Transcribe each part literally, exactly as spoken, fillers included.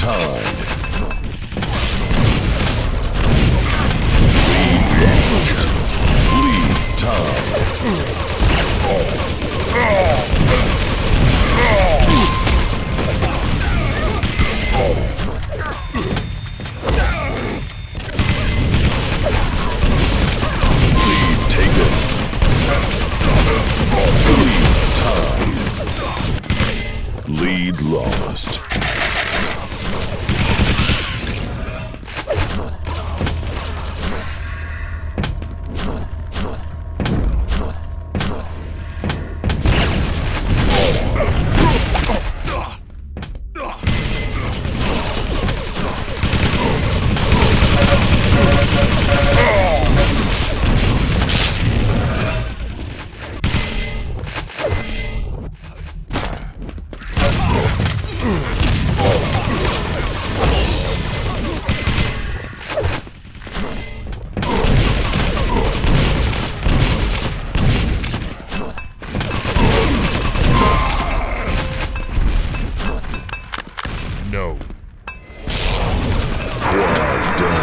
time. Lead time. Lead lost.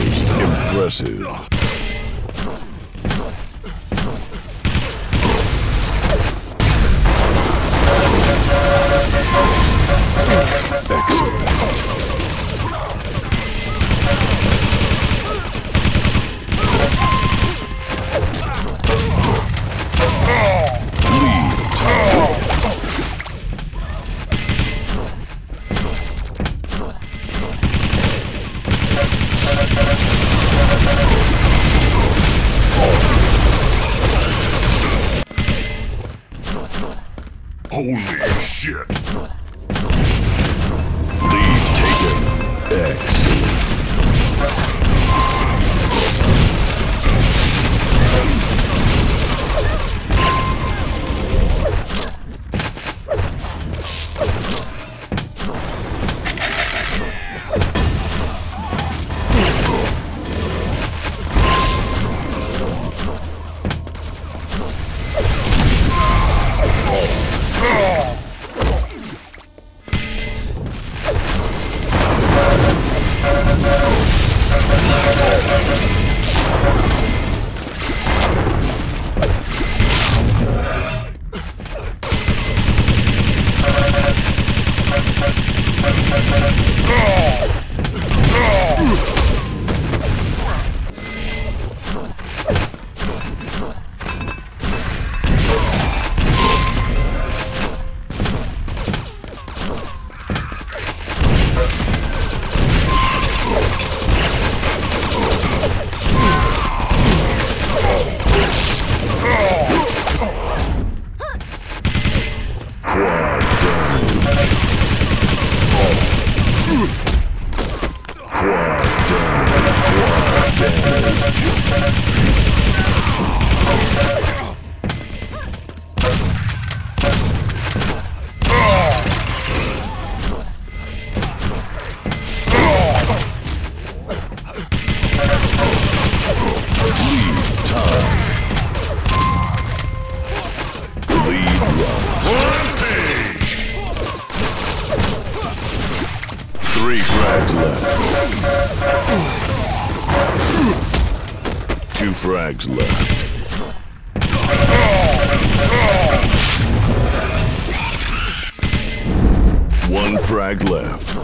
Impressive. Holy shit! Lead taken. X. Oh! Three frags left. Two frags left. One frag left.